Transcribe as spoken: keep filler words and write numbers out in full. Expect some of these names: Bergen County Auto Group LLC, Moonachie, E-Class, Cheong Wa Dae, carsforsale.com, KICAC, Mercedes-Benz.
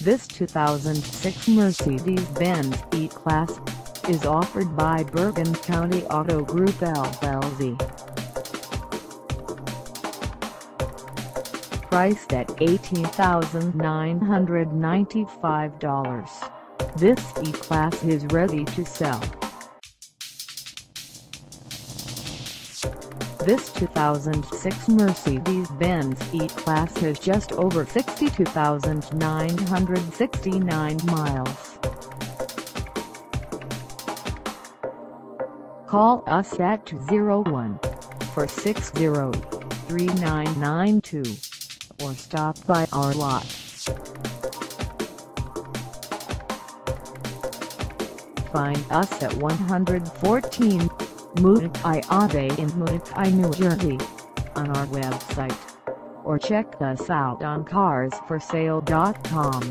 This two thousand six Mercedes-Benz E-Class is offered by Bergen County Auto Group L L C. Priced at eighteen thousand nine hundred ninety-five dollars, this E-Class is ready to sell. This two thousand six Mercedes-Benz E-Class has just over sixty-two thousand nine hundred sixty-nine miles. Call us at two oh one, four six zero, three nine nine two or stop by our lot. Find us at one hundred fourteen Moonachie Ave in Moonachie, New Jersey, on our website, or check us out on cars for sale dot com.